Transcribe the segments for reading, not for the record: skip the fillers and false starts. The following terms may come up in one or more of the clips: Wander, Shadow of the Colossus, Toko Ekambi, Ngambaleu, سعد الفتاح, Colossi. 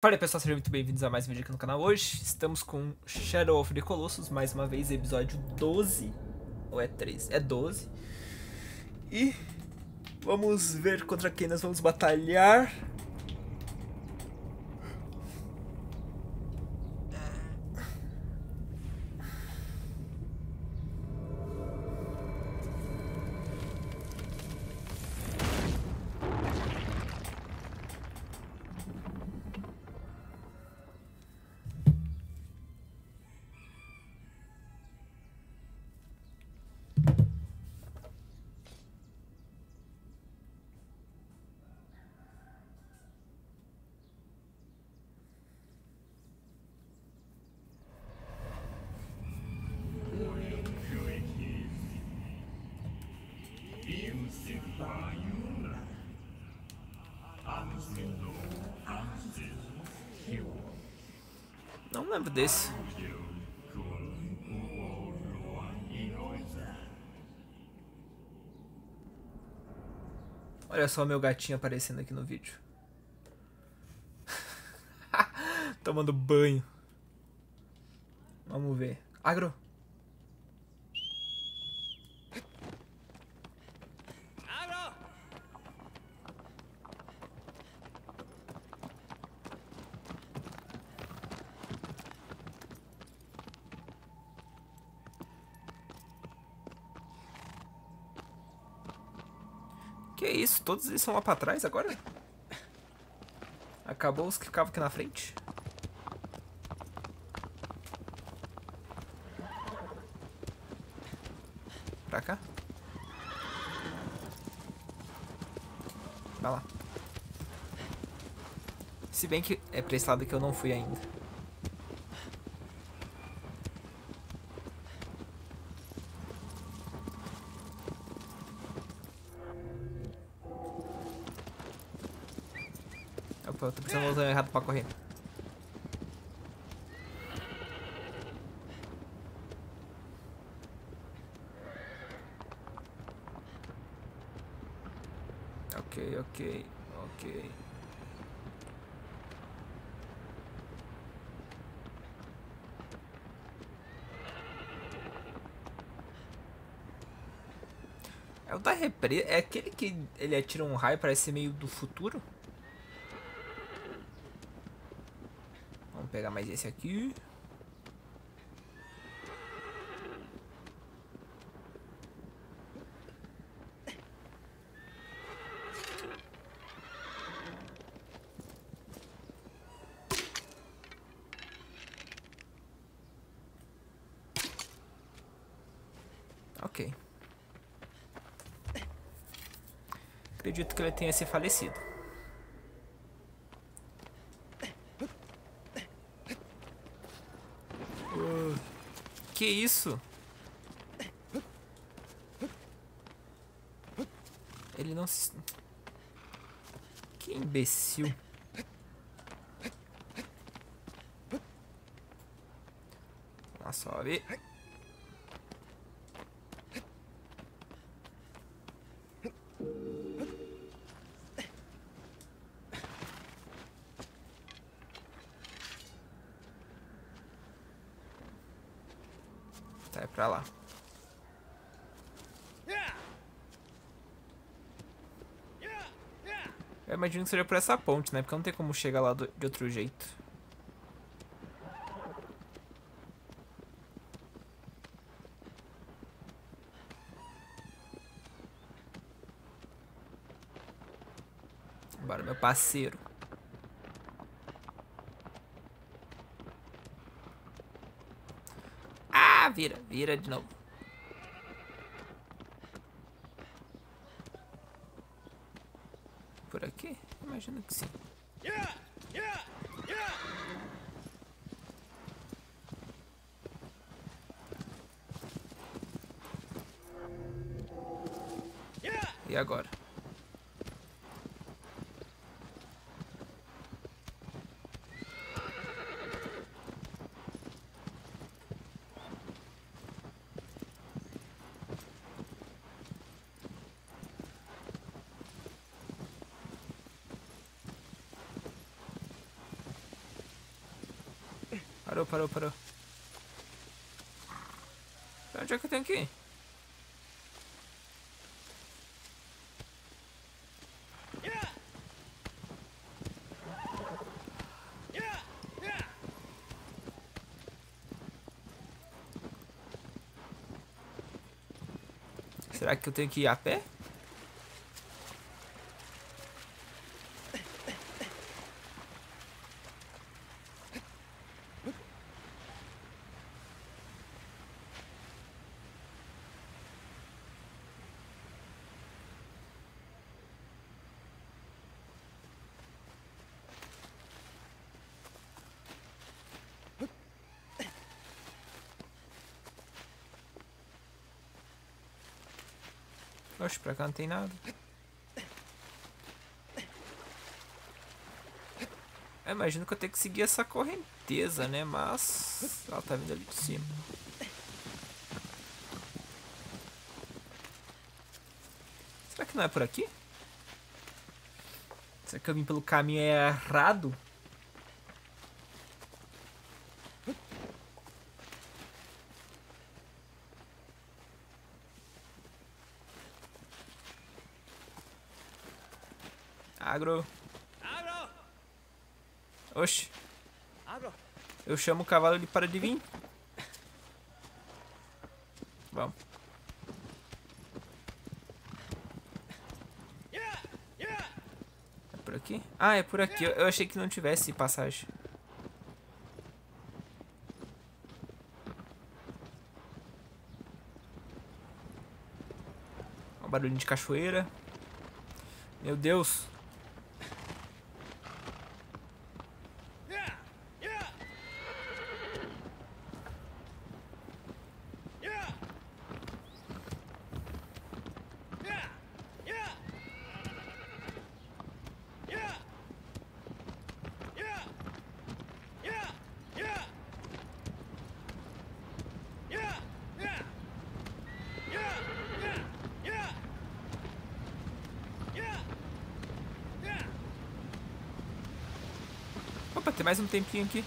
Fala pessoal, sejam muito bem-vindos a mais um vídeo aqui no canal. Hoje estamos com Shadow of the Colossus, mais uma vez, episódio 12, ou é 13? É 12. E vamos ver contra quem nós vamos batalhar. Não lembro desse. Olha só meu gatinho aparecendo aqui no vídeo. Tomando banho. Vamos ver. Agro. Que isso? Todos eles são lá pra trás agora? Acabou os que ficavam aqui na frente? Pra cá? Vai lá. Se bem que é pra esse lado que eu não fui ainda. Eu tô precisando usar errado pra correr. Ok. É o da represa. É aquele que ele atira um raio, parece ser meio do futuro? Vou pegar mais esse aqui. Ok. Acredito que ele tenha se falecido. Que isso? Ele não se... Que imbecil. Ah, sobe. Tá, é pra lá. Eu imagino que seja por essa ponte, né? Porque não tem como chegar lá de outro jeito. Bora, meu parceiro. Vira de novo. Por aqui? Imagino que sim. E agora? Parou. Onde é que eu tenho que ir? Será que eu tenho que ir a pé? Oxe, pra cá não tem nada. Eu imagino que eu tenho que seguir essa correnteza, né? Mas ela tá vindo ali de cima. Será que não é por aqui? Será que eu vim pelo caminho errado? Agro! Oxi! Eu chamo o cavalo, ele para de vir. Vamos. É por aqui? Ah, é por aqui. Eu achei que não tivesse passagem. Um barulho de cachoeira. Meu Deus! Tem mais um tempinho aqui.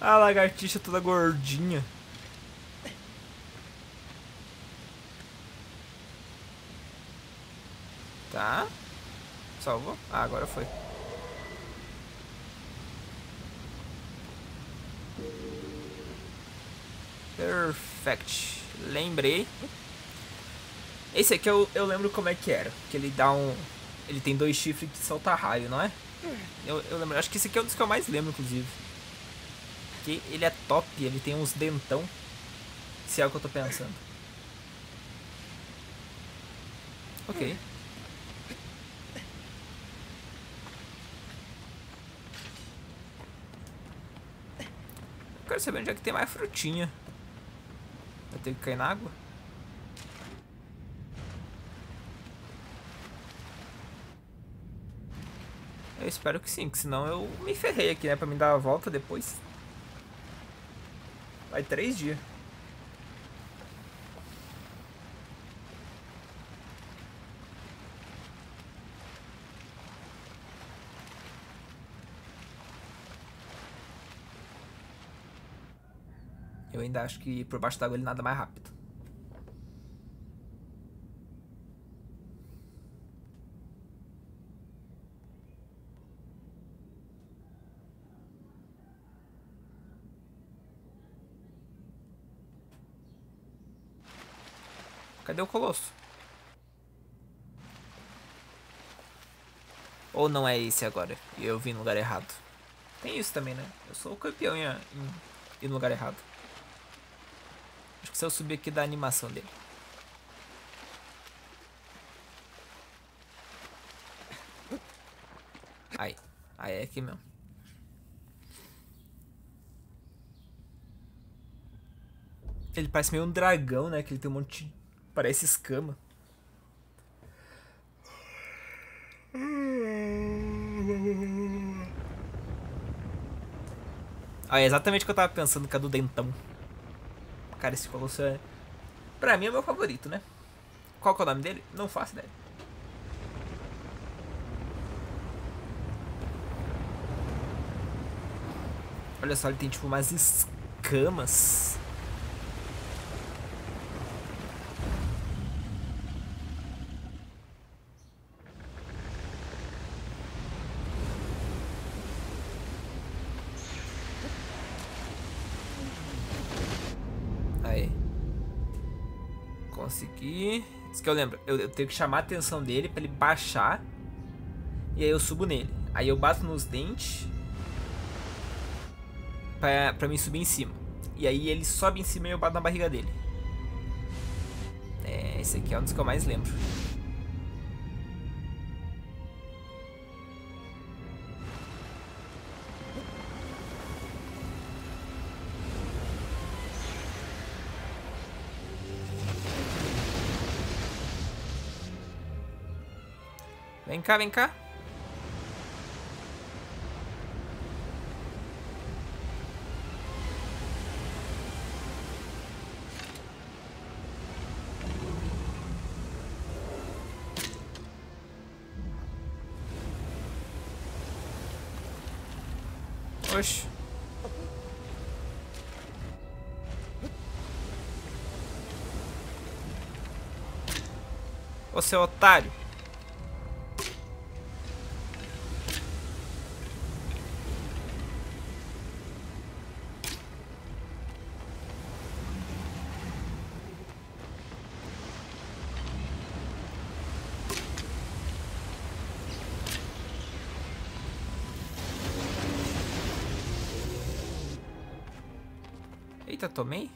A lagartixa toda gordinha. Tá. Salvou? Ah, agora foi. Perfect. Lembrei. Esse aqui eu lembro como é que era. Que ele dá um... Ele tem dois chifres que solta raio, não é? Eu lembro. Acho que esse aqui é um dos que eu mais lembro, inclusive. Que ele é top. Ele tem uns dentão. Se é o que eu tô pensando. Ok. Eu quero saber onde é que tem mais frutinha. Vai ter que cair na água? Eu espero que sim, que senão eu me ferrei aqui, né? Pra me dar a volta depois. Vai 3 dias. Eu ainda acho que por baixo d'água ele nada mais rápido. Cadê o Colosso? Ou não é esse agora? E eu vim no lugar errado. Tem isso também, né? Eu sou o campeão em ir no lugar errado. Acho que se eu subir aqui dá a animação dele. Aí. Aí é aqui mesmo. Ele parece meio um dragão, né? Que ele tem um monte de... Parece escama. Ah, é exatamente o que eu tava pensando, que é do dentão. Cara, esse Colosso é... Pra mim é o meu favorito, né? Qual que é o nome dele? Não faço ideia. Olha só, ele tem tipo umas escamas. Aí. Consegui. Isso que eu lembro. Eu tenho que chamar a atenção dele pra ele baixar. E aí eu subo nele. Aí eu bato nos dentes pra mim subir em cima. E aí ele sobe em cima e eu bato na barriga dele. É, esse aqui é um dos que eu mais lembro. Vem cá, vem cá. Oxe. Ô, seu otário. Eita, tomei?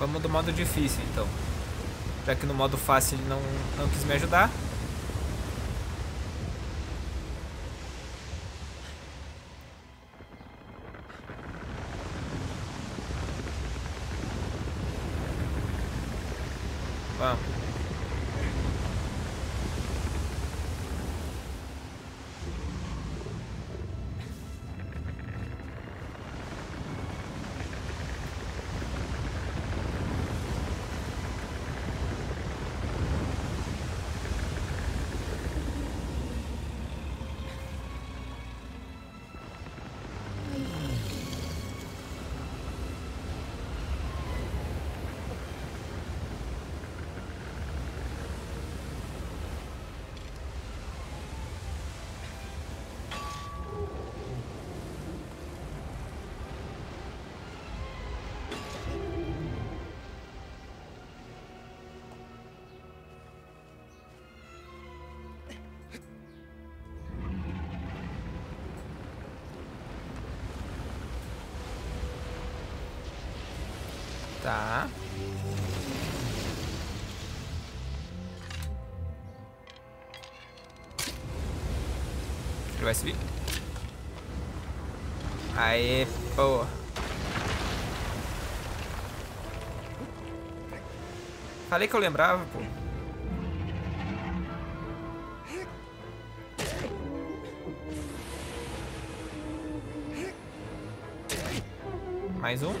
Vamos do modo difícil, então. Já que no modo fácil ele não quis me ajudar. Vamos. Tá. Ele vai subir. Aê, pô. Falei que eu lembrava, pô. Mais um.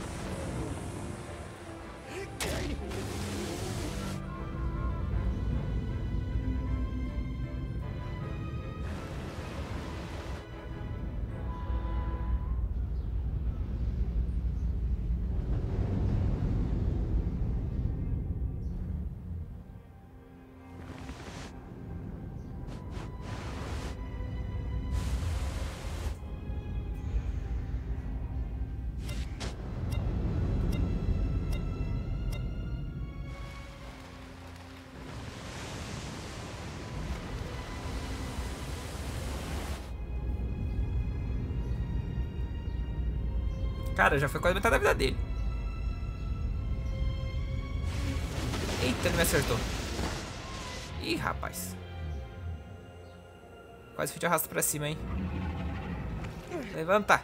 Cara, já foi quase metade da vida dele. Eita, ele me acertou. Ih, rapaz. Quase fui de arrasto pra cima, hein. Levanta.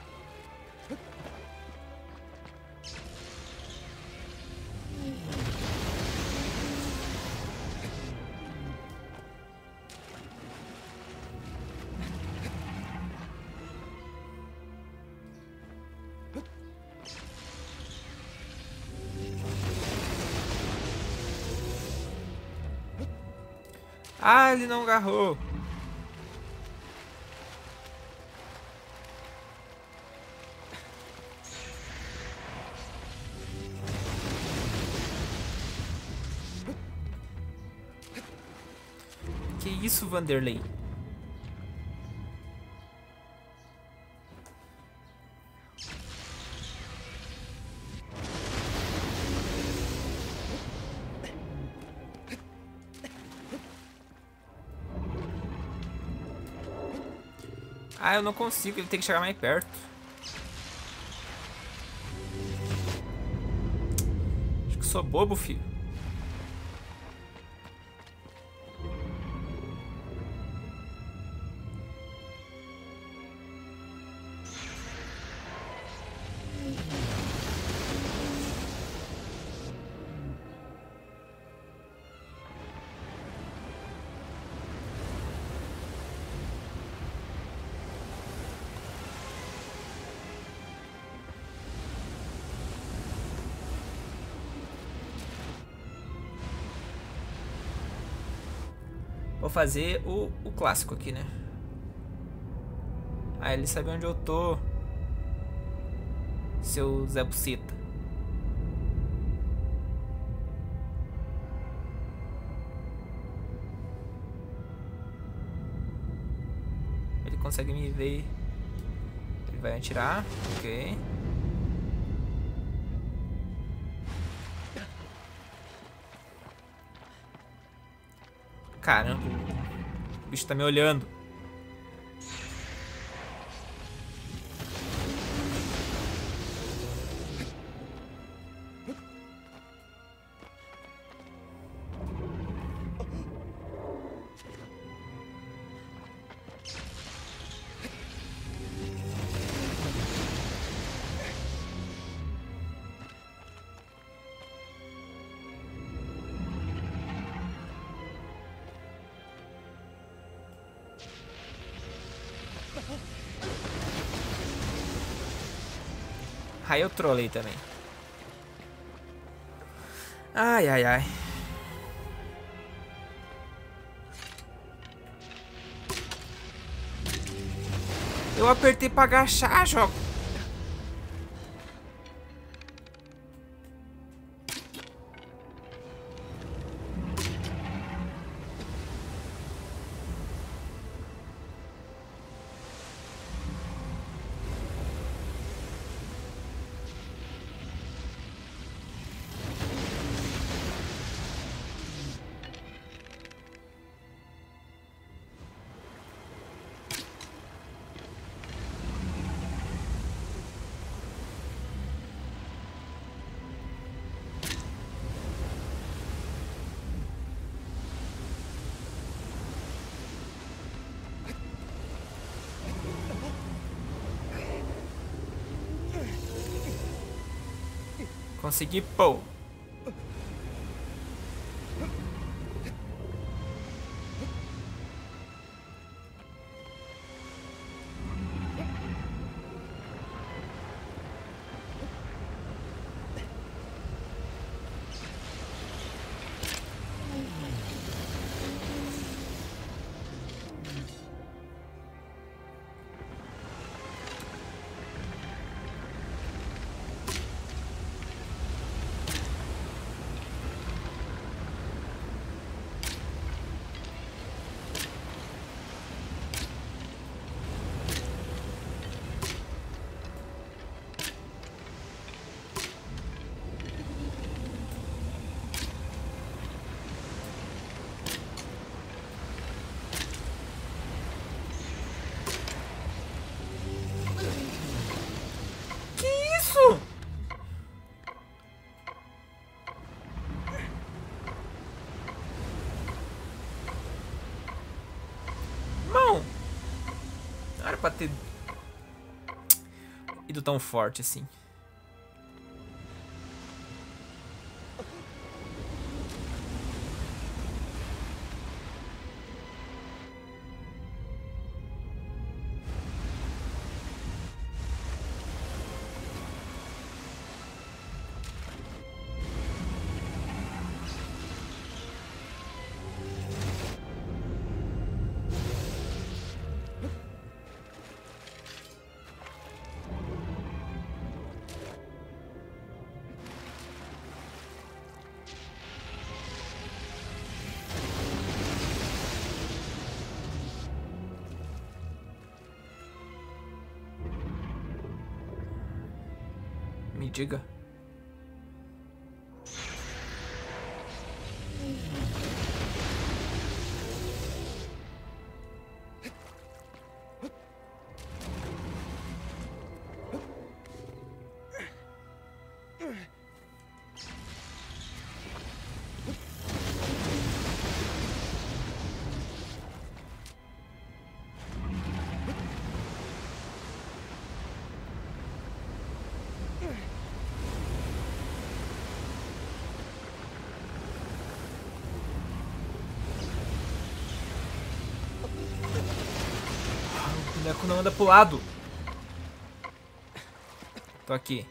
Ah, ele não agarrou. Que isso, Wanderlei? Ah, eu não consigo, ele tem que chegar mais perto. Acho que sou bobo, filho. Vou fazer o clássico aqui, né? Ah, ele sabe onde eu tô. Seu Zé Buceta. Ele consegue me ver. Ele vai atirar. Ok. Caramba, o bicho tá me olhando. Aí eu trolei também. Ai, ai, ai. Eu apertei pra agachar, jogo. Consegui, pô. Irmão! Não era pra ter ido tão forte assim. Diga. O boneco não anda pro lado. Tô aqui.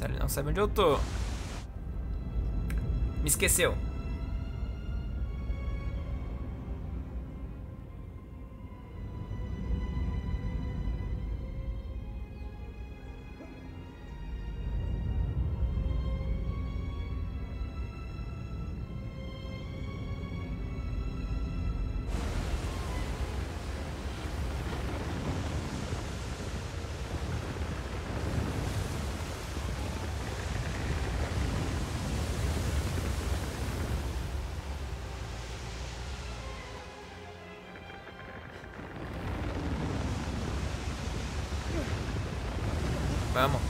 Ele não sabe onde eu tô. Me esqueceu. Vamos.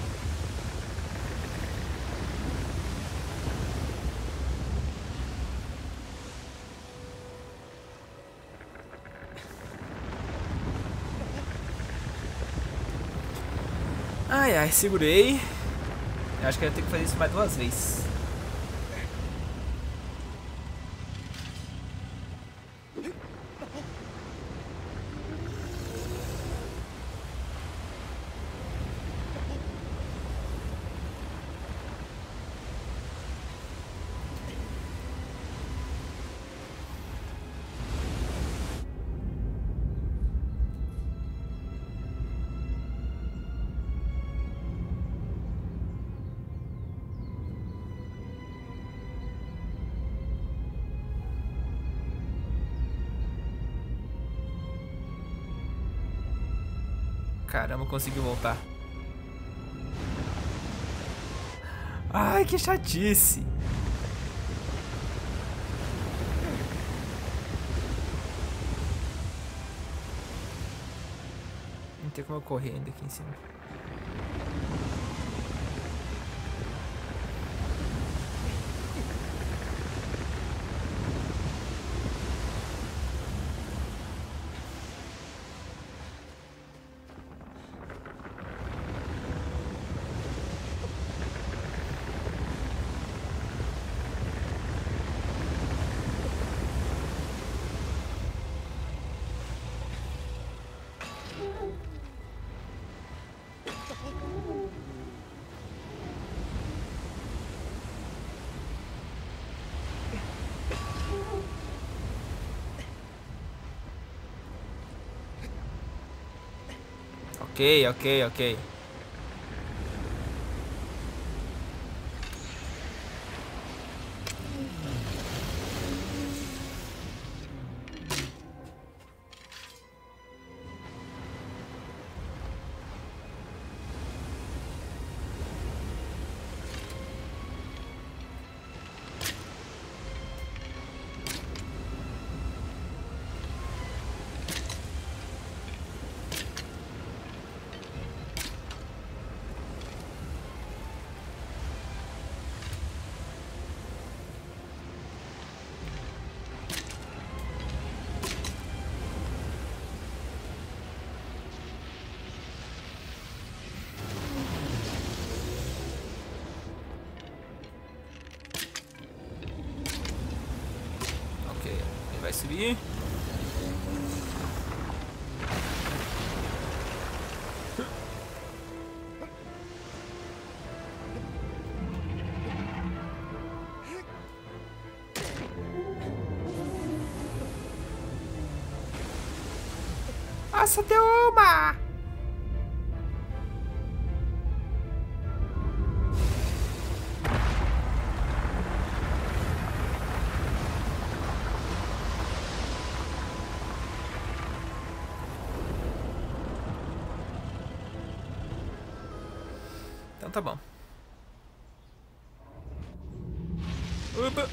Ai, ai, segurei. Eu acho que eu ia ter que fazer isso mais duas vezes. Caramba, conseguiu voltar. Ai, que chatice. Não tem como eu correr ainda aqui em cima. Ok. Vai subir. Nossa, deu uma! Tá bom. Opa.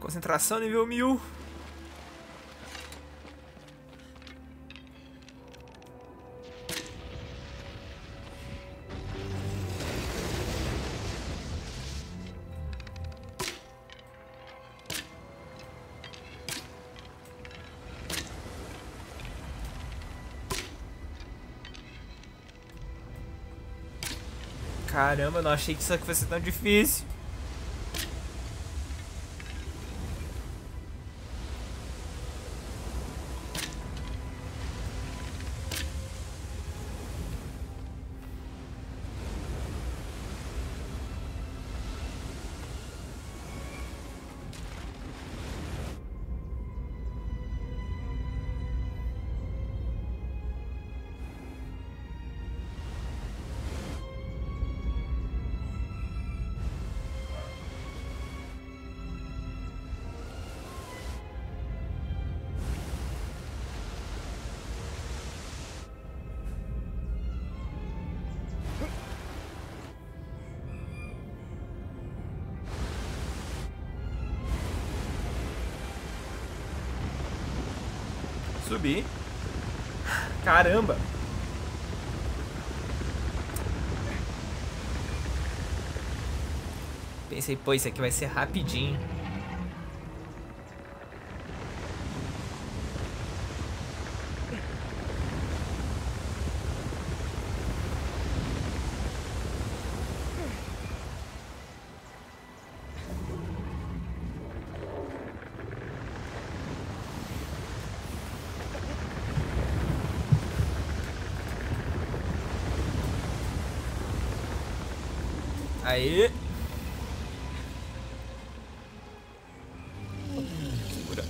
Concentração nível 1000. Caramba, eu não achei que isso aqui fosse tão difícil. Subir. Caramba. Pensei, pô, isso aqui vai ser rapidinho. Aí. Segura.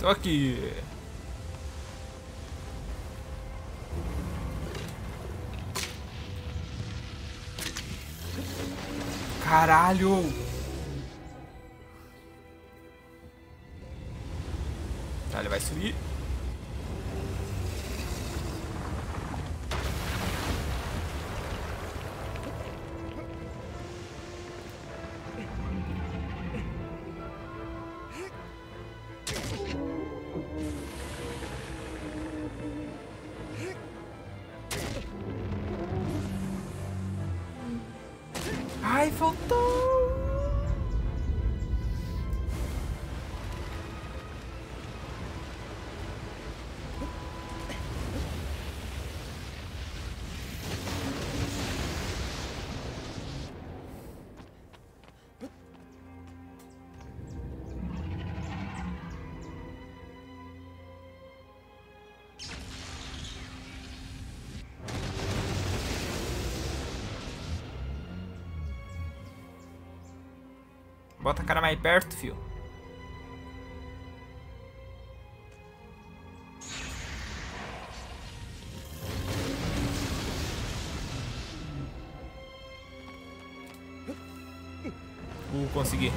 Tô aqui. Caralho. Tá, ele vai subir. Ai, faltou! Bota a cara mais perto, fio. Consegui.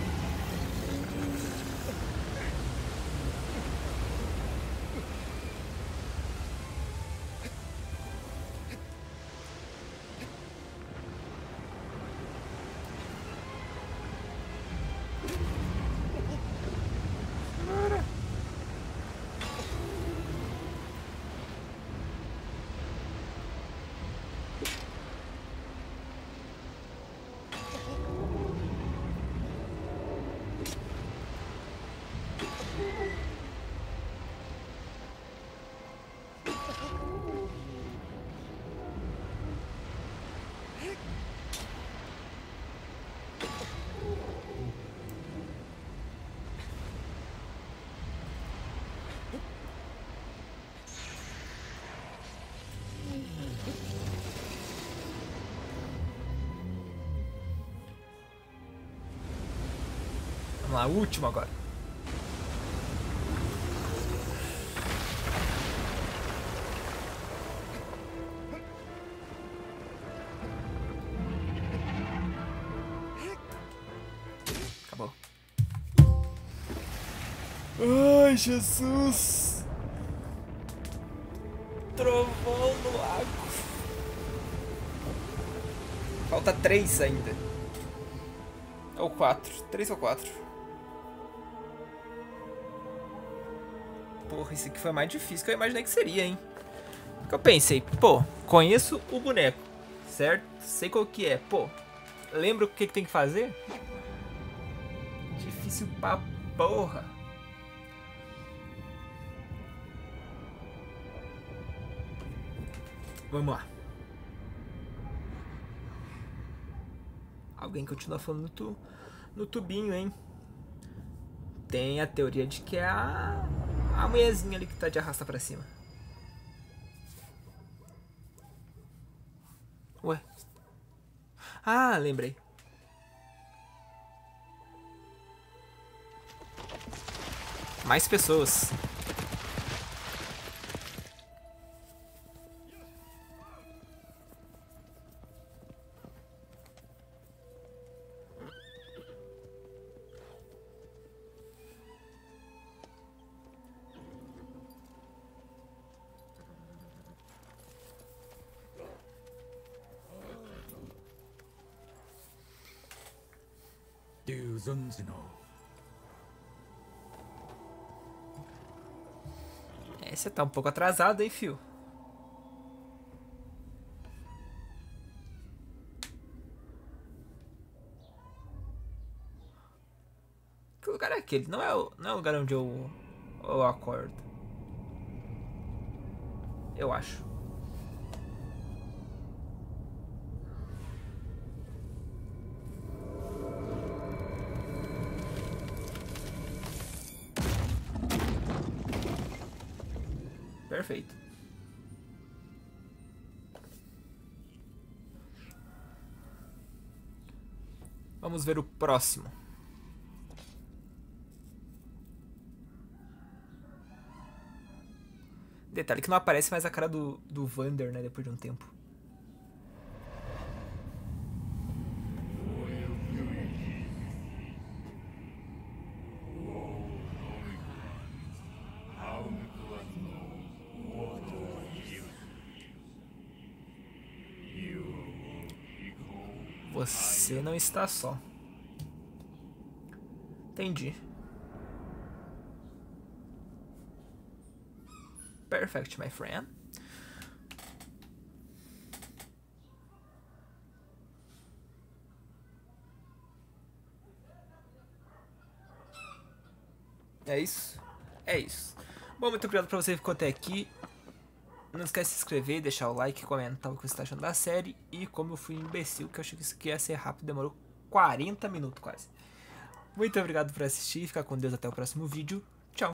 A última agora. Acabou. Ai, Jesus! Trovão no lago. Falta 3 ainda. Ou 4. 3 ou 4. Porra, esse aqui foi mais difícil que eu imaginei que seria, hein? Porque eu pensei, pô, conheço o boneco, certo? Sei qual que é, pô. Lembra o que tem que fazer? Difícil pra porra. Vamos lá. Alguém continua falando no tubinho, hein? Tem a teoria de que é a mulherzinha ali que tá de arrasta pra cima. Ué. Ah, lembrei. Mais pessoas. É, você tá um pouco atrasado, hein, fio? Que lugar é aquele? Não é o lugar onde eu acordo. Eu acho. Perfeito. Vamos ver o próximo. Detalhe que não aparece mais a cara do Wander, né? Depois de um tempo. Você não está só. Entendi. Perfect, my friend. É isso? É isso. Bom, muito obrigado pra você que ficou até aqui. Não esquece de se inscrever, deixar o like, comentar o que você tá achando da série. E como eu fui imbecil, que eu achei que isso aqui ia ser rápido, demorou 40 minutos quase. Muito obrigado por assistir, fica com Deus até o próximo vídeo.